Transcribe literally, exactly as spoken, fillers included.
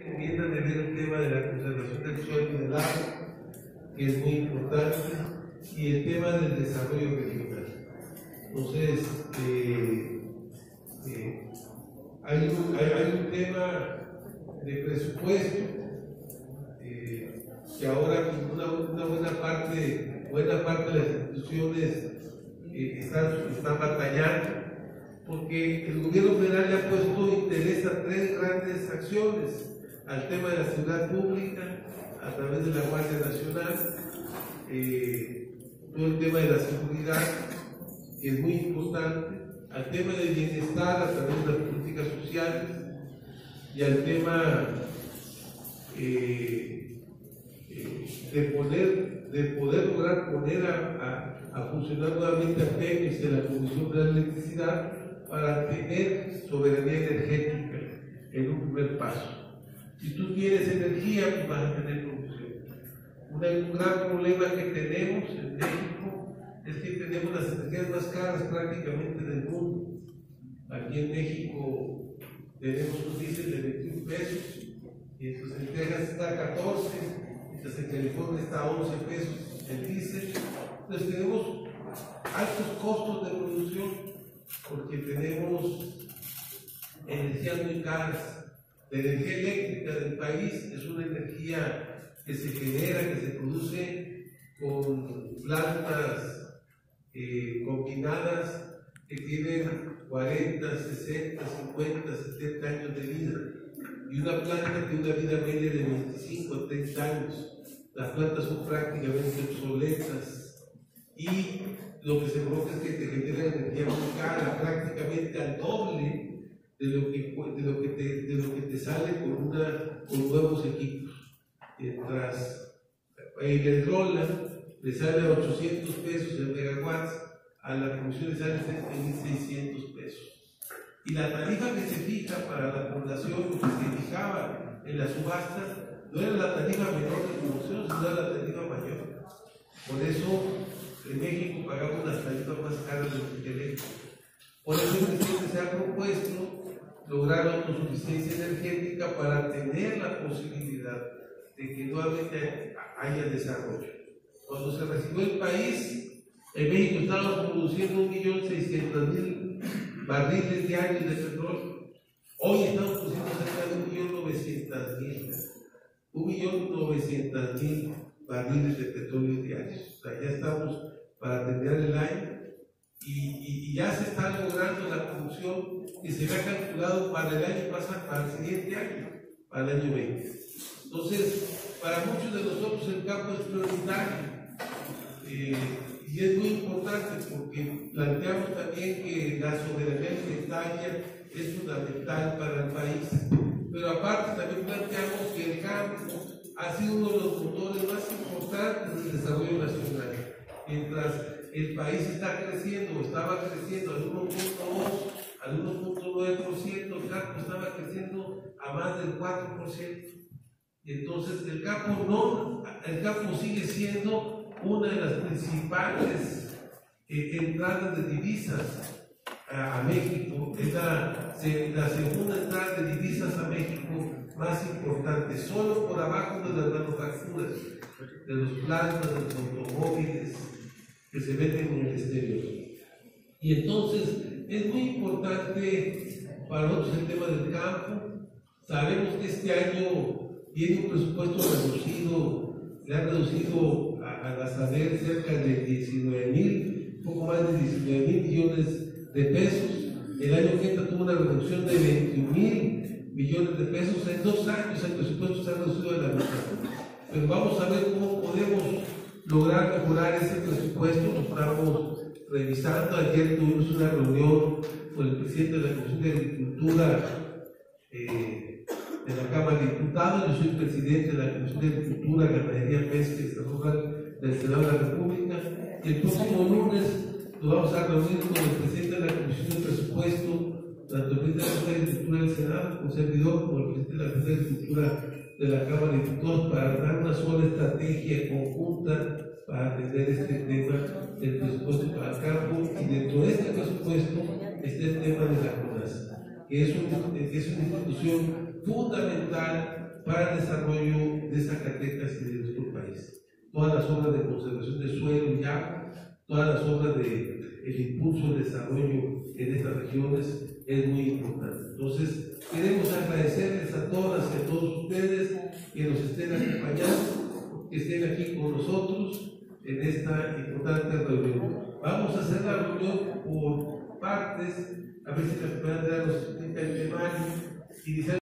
Enmienda de ver el tema de la conservación del suelo y del agua, que es muy importante, y el tema del desarrollo regional. Entonces, eh, eh, hay, un, hay, hay un tema de presupuesto eh, que ahora una, una buena parte, buena parte de las instituciones eh, están, están batallando, porque el gobierno federal le ha puesto interés a tres grandes acciones: al tema de la seguridad pública a través de la Guardia Nacional, eh, todo el tema de la seguridad, que es muy importante, al tema del bienestar a través de las políticas sociales, y al tema eh, eh, de, poner, de poder lograr poner a, a, a funcionar nuevamente a PEMEX de la Comisión de Electricidad para tener soberanía energética en un primer paso. Si tú quieres energía, pues vas a tener producción. Un gran problema que tenemos en México es que tenemos las energías más caras prácticamente del mundo. Aquí en México tenemos un diésel de veintiún pesos, mientras en Texas está a catorce, mientras en California está a once pesos el diésel. Entonces tenemos altos costos de producción porque tenemos energías muy caras. La energía eléctrica del país es una energía que se genera, que se produce con plantas eh, combinadas que tienen cuarenta, sesenta, cincuenta, setenta años de vida, y una planta que tiene una vida media de veinticinco a treinta años. Las plantas son prácticamente obsoletas y lo que se provoca es que te genera energía muy cara, prácticamente al doble de lo que, de lo que, te, de lo que te sale con, una, con nuevos equipos. Mientras el dólar le sale a ochocientos pesos el megawatts, a la Comisión le sale seis mil seiscientos pesos. Y la tarifa que se fija para la población, que se fijaba en las subastas, no era la tarifa menor de producción, sino era la tarifa mayor. Por eso en México pagamos las tarifas más caras de los eléctricos. Por eso es que se ha propuesto lograr autosuficiencia energética para tener la posibilidad de que nuevamente haya desarrollo. Cuando se recibió el país, en México estábamos produciendo un millón seiscientos mil barriles diarios de petróleo. Hoy estamos produciendo cerca de un millón novecientos mil barriles de petróleo diarios. O sea, ya estamos para terminar el año. Y, y ya se está logrando la producción que se había calculado para el año pasado, para el siguiente año, para el año veinte. Entonces, para muchos de nosotros el campo es prioritario eh, y es muy importante, porque planteamos también que la soberanía alimentaria es fundamental para el país, pero aparte también planteamos que el campo ha sido uno de los motores más importantes del desarrollo nacional. Mientras el país está creciendo, estaba creciendo al uno punto dos, al uno punto nueve por ciento, el campo estaba creciendo a más del cuatro por ciento. Entonces el campo, no, el campo sigue siendo una de las principales eh, entradas de divisas a, a México. Es la, se, la segunda entrada de divisas a México más importante, solo por abajo de las manufacturas, de los plantas, de los automóviles que se venden en el exterior. Y entonces es muy importante para nosotros el tema del campo. Sabemos que este año tiene un presupuesto reducido, le han reducido a, a la SADER cerca de diecinueve mil, poco más de diecinueve mil millones de pesos. El año que entra tuvo una reducción de veintiún mil millones de pesos. En dos años el presupuesto se ha reducido de la mitad. Pero vamos a ver cómo podemos lograr mejorar ese presupuesto. Lo estamos revisando. Ayer tuvimos una reunión con el presidente de la Comisión de Agricultura eh, de la Cámara de Diputados. Yo soy presidente de la Comisión de Agricultura, Ganadería, Pesca y Desarrollo Rural del Senado de la República. Y el próximo lunes nos vamos a reunir con el presidente de la Comisión de Presupuesto, tanto el presidente de la Agricultura del Senado, con servidor, como el presidente de la Comisión de Agricultura de la Cámara de Diputados, para dar una sola estrategia conjunta para atender este tema del presupuesto para el campo. Y dentro de este presupuesto está el tema de la CONASA, que es una, es una institución fundamental para el desarrollo de Zacatecas y de nuestro país. Todas las obras de conservación de suelo y agua, todas las obras de el impulso del desarrollo en estas regiones es muy importante. Entonces, queremos agradecerles a todas y a todos ustedes que nos estén acompañando, que estén aquí con nosotros en esta importante reunión. Vamos a hacer la reunión por partes, a ver si la pueden dar los treinta de mayo.